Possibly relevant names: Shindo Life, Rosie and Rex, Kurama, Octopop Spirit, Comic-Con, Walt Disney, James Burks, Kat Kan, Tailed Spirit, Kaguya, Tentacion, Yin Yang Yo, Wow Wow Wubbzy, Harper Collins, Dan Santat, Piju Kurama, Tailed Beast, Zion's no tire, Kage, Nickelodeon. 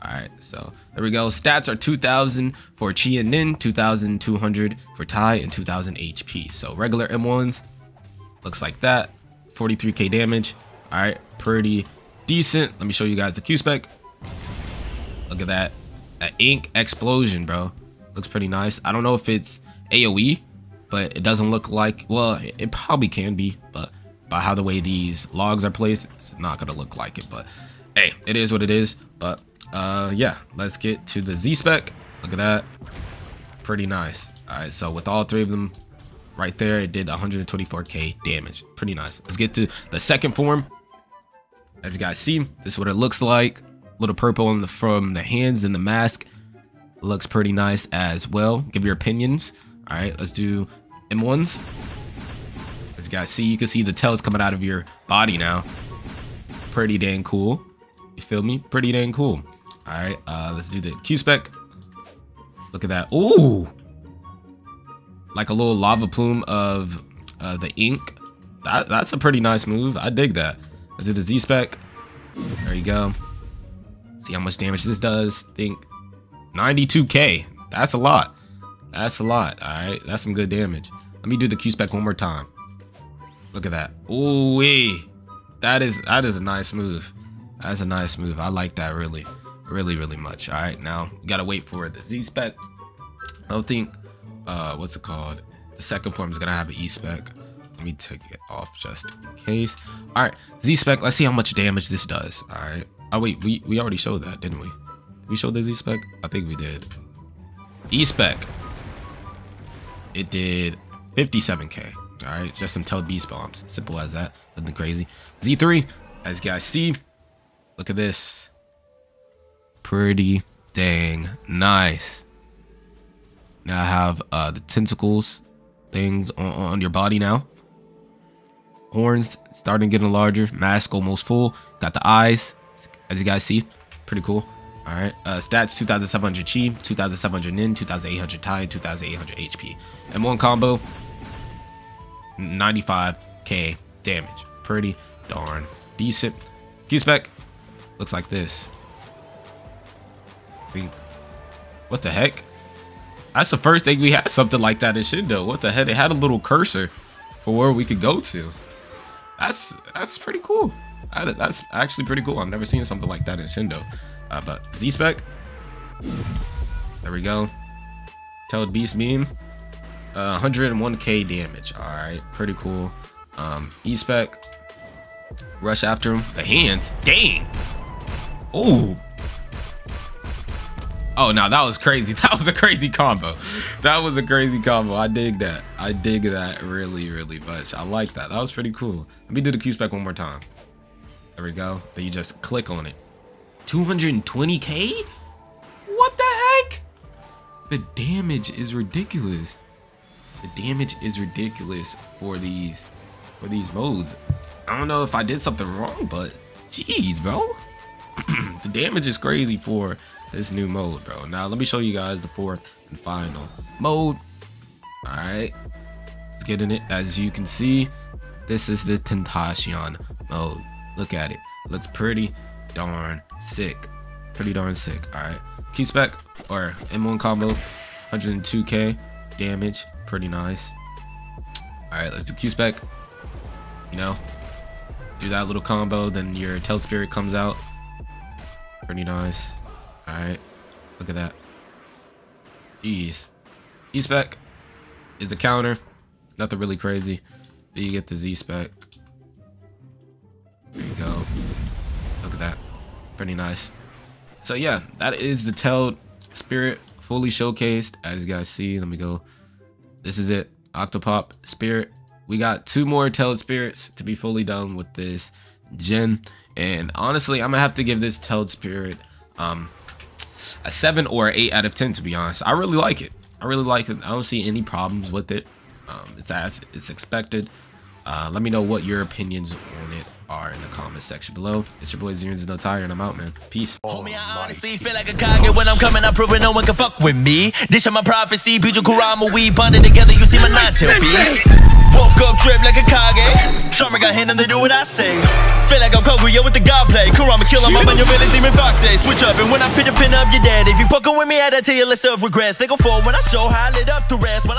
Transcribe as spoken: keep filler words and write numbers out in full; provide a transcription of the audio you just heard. All right, so there we go. Stats are two thousand for Chi and Nin, two thousand two hundred for Tai, and two thousand H P. So regular M ones looks like that. forty-three K damage. All right, pretty decent. Let me show you guys the Q spec. Look at that. That ink explosion, bro. Looks pretty nice. I don't know if it's AoE, but it doesn't look like, well, it probably can be, but by how the way these logs are placed, it's not going to look like it. But hey, it is what it is. But uh, yeah, let's get to the Z spec. Look at that. Pretty nice. All right, so with all three of them right there, it did one hundred twenty-four K damage. Pretty nice. Let's get to the second form. As you guys see, this is what it looks like. Little purple in the, from the hands and the mask. Looks pretty nice as well. Give your opinions. All right, let's do M ones. As you guys see, you can see the tails coming out of your body now. Pretty dang cool. You feel me? Pretty dang cool. All right, uh, let's do the Q spec. Look at that. Ooh, like a little lava plume of uh, the ink. That, that's a pretty nice move. I dig that. Let's do the Z spec. There you go. See how much damage this does. Think ninety-two K. That's a lot. That's a lot. All right, that's some good damage. Let me do the Q spec one more time. Look at that. Ooh wee, that is that is a nice move. That's a nice move. I like that really, really, really much. All right, now we gotta wait for the Z spec. I don't think uh, what's it called? The second form is gonna have an E spec. Let me take it off just in case. All right, Z spec. Let's see how much damage this does. All right. Oh wait, we we already showed that, didn't we? We showed the Z spec. I think we did. E spec. It did fifty-seven K. All right, just some tailed beast bombs. Simple as that. Nothing crazy. Z three, as you guys see, look at this. Pretty dang nice. Now I have uh, the tentacles things on, on your body now. Horns starting getting larger. Mask almost full. Got the eyes, as you guys see. Pretty cool. All right, uh, stats two thousand seven hundred Chi, two thousand seven hundred Nin, two thousand eight hundred Tai, two thousand eight hundred H P. M one combo, ninety-five K damage. Pretty darn decent. Q spec looks like this. What the heck? That's the first thing we had something like that in Shindo. What the heck? It had a little cursor for where we could go to. That's that's pretty cool. That, that's actually pretty cool. I've never seen something like that in Shindo. Uh, but Z spec, there we go. Tailed beast beam, uh, one hundred one K damage. All right, pretty cool. Um, E spec, rush after him. The hands, dang. Oh, oh no, that was crazy. That was a crazy combo. That was a crazy combo. I dig that. I dig that really, really much. I like that. That was pretty cool. Let me do the Q spec one more time. There we go. Then you just click on it. two hundred twenty K? What the heck? The damage is ridiculous. The damage is ridiculous for these for these modes. I don't know if I did something wrong, but jeez, bro. The damage is crazy for this new mode, bro. Now let me show you guys the fourth and final mode. All right, let's get in it. As you can see, this is the Tentacion mode. Look at it. Looks pretty darn sick. Pretty darn sick. All right, Q spec or M one combo, one hundred two K damage. Pretty nice. All right, let's do Q spec. You know, do that little combo, then your tailed spirit comes out. Pretty nice. All right, look at that. Jeez. E spec is a counter, nothing really crazy. Then you get the Z spec. There you go. Look at that. Pretty nice. So yeah, that is the tailed spirit fully showcased. As you guys see, let me go. This is it. Octopop Spirit. We got two more tailed spirits to be fully done with this gen. And honestly, I'm gonna have to give this tailed spirit um a seven or an eight out of ten, to be honest. I really like it. I really like it. I don't see any problems with it. Um it's as it's expected. Uh let me know what your opinions on it are in the comment section below. It's your boy Zion's No Tire, and I'm out, man. Peace. Homie, I honestly feel like a Kage when I'm coming. I'm proving no one can fuck with me. This is my prophecy. Piju Kurama, we bonded together. You see my nine-tail beast. Woke up, drip like a Kage. Drummer got hand and they do what I say. Feel like I'm Kaguya with the god play. Kurama kill him up on your village demon fox say. Switch up and when I pick the pin up, you're dead. If you fucking with me, I tell you less of regrets. They go forward when I show how I lit up the rest. When